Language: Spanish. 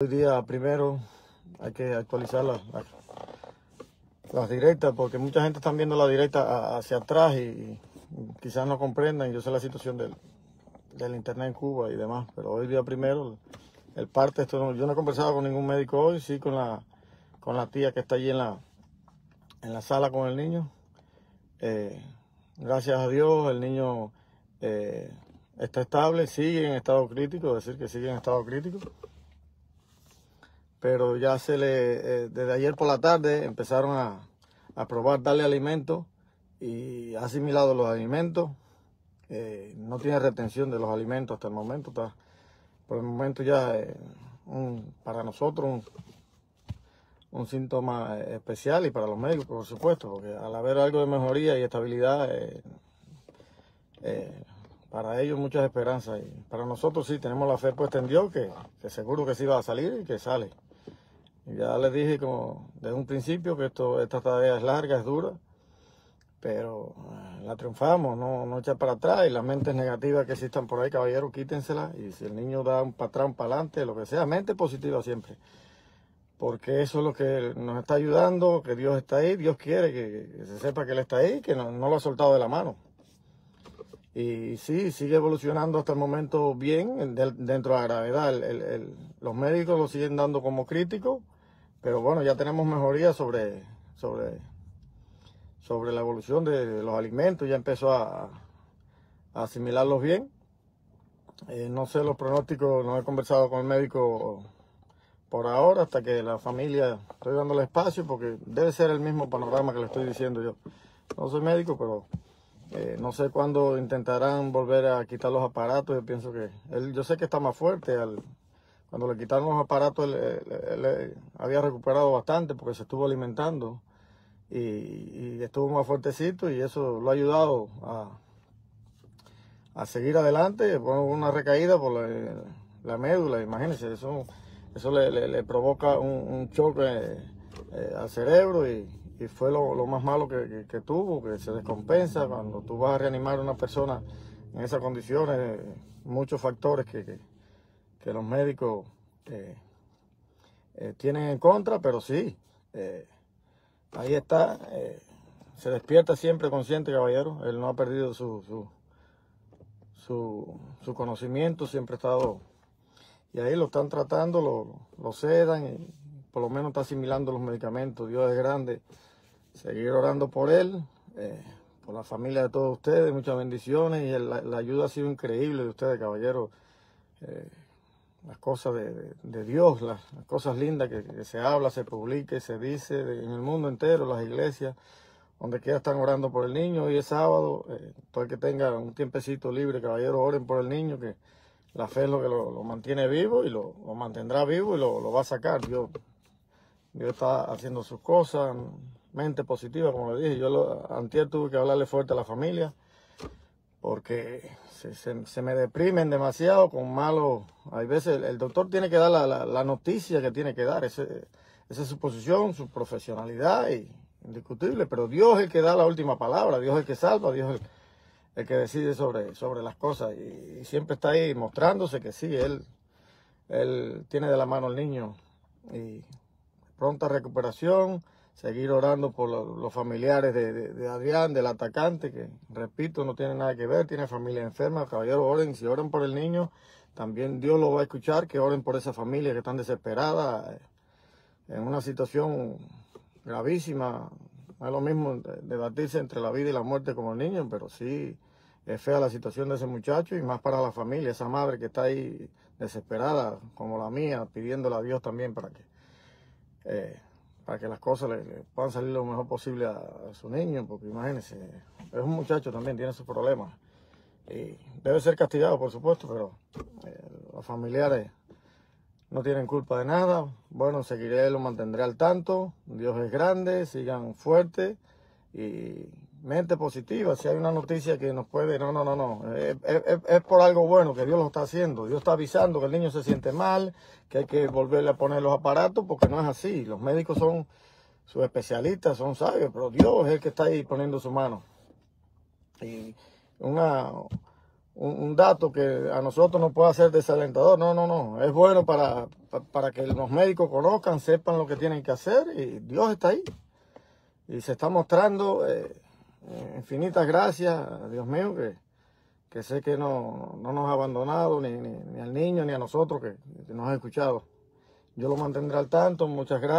Hoy día primero hay que actualizar las directas, porque mucha gente está viendo la directa hacia atrás y quizás no comprendan. Yo sé la situación del internet en Cuba y demás, pero hoy día primero el parte, yo no he conversado con ningún médico hoy, sí con la tía que está allí en la sala con el niño. Gracias a Dios el niño está estable, sigue en estado crítico, es decir que sigue en estado crítico. Pero ya desde ayer por la tarde empezaron a probar darle alimento y ha asimilado los alimentos. No tiene retención de los alimentos hasta el momento. Está, por el momento ya para nosotros un síntoma especial, y para los médicos, por supuesto, porque al haber algo de mejoría y estabilidad, para ellos muchas esperanzas. Y para nosotros sí, tenemos la fe puesta en Dios que seguro que sí va a salir y que sale. Ya les dije como desde un principio que esta tarea es larga, es dura, pero la triunfamos, no echar para atrás. Y las mentes negativas que existan por ahí, caballeros, quítensela. Y si el niño da un para atrás, un para adelante, lo que sea, mente positiva siempre. Porque eso es lo que nos está ayudando, que Dios está ahí, Dios quiere que se sepa que Él está ahí, que no lo ha soltado de la mano. Y sí, sigue evolucionando hasta el momento bien, dentro de la gravedad. Los médicos lo siguen dando como crítico, pero bueno, ya tenemos mejoría sobre la evolución de los alimentos. Ya empezó a asimilarlos bien. No sé los pronósticos, no he conversado con el médico por ahora, hasta que la familia, estoy dándole espacio, porque debe ser el mismo panorama que le estoy diciendo yo. No soy médico, pero no sé cuándo intentarán volver a quitar los aparatos. Yo pienso que yo sé que está más fuerte. Cuando le quitaron los aparatos, él había recuperado bastante porque se estuvo alimentando y estuvo más fuertecito, y eso lo ha ayudado a seguir adelante. Bueno, una recaída por la médula, imagínense, eso le provoca un choque al cerebro, y fue lo más malo que tuvo, que se descompensa. Cuando tú vas a reanimar a una persona en esas condiciones, muchos factores que los médicos tienen en contra, pero sí, ahí está. Se despierta siempre consciente, caballero. Él no ha perdido su conocimiento, siempre ha estado. Y ahí lo están tratando, lo sedan, y por lo menos está asimilando los medicamentos. Dios es grande. Seguir orando por él, por la familia de todos ustedes, muchas bendiciones. Y la ayuda ha sido increíble de ustedes, caballeros. Las cosas de Dios, las cosas lindas que se habla, se publica y se dice en el mundo entero, las iglesias, donde quiera están orando por el niño. Hoy es sábado, todo el que tenga un tiempecito libre, caballeros, oren por el niño, que la fe es lo que lo mantiene vivo, y lo mantendrá vivo y lo va a sacar. Dios está haciendo sus cosas. Mente positiva, como le dije. Yo antier tuve que hablarle fuerte a la familia, porque se me deprimen demasiado con malos. Hay veces el doctor tiene que dar la noticia que tiene que dar. Esa es su posición, su profesionalidad, y indiscutible. Pero Dios es el que da la última palabra. Dios es el que salva. Dios es el que decide sobre las cosas. Y siempre está ahí mostrándose que sí, él tiene de la mano al niño. Y pronta recuperación. Seguir orando por los familiares de Adrián, del atacante, que, repito, no tiene nada que ver, tiene familia enferma. Caballero, oren. Si oran por el niño, también Dios lo va a escuchar. Que oren por esa familia que están desesperada, en una situación gravísima. No es lo mismo debatirse entre la vida y la muerte como el niño, pero sí es fea la situación de ese muchacho, y más para la familia, esa madre que está ahí desesperada, como la mía, pidiéndole a Dios también para que las cosas le puedan salir lo mejor posible a su niño, porque imagínense, es un muchacho también, tiene sus problemas. Y debe ser castigado, por supuesto, pero los familiares no tienen culpa de nada. Bueno, seguiré, lo mantendré al tanto. Dios es grande, sigan fuerte y mente positiva. Si hay una noticia que nos puede, no. Es por algo bueno que Dios lo está haciendo. Dios está avisando que el niño se siente mal, que hay que volverle a poner los aparatos, porque no es así. Los médicos son sus especialistas, son sabios, pero Dios es el que está ahí poniendo su mano. Y una un dato que a nosotros nos pueda ser desalentador. No, no, no. Es bueno para que los médicos conozcan, sepan lo que tienen que hacer, y Dios está ahí. Y se está mostrando. Infinitas gracias, Dios mío, que sé que no nos ha abandonado, ni al niño, ni a nosotros que nos ha escuchado. Yo lo mantendré al tanto. Muchas gracias.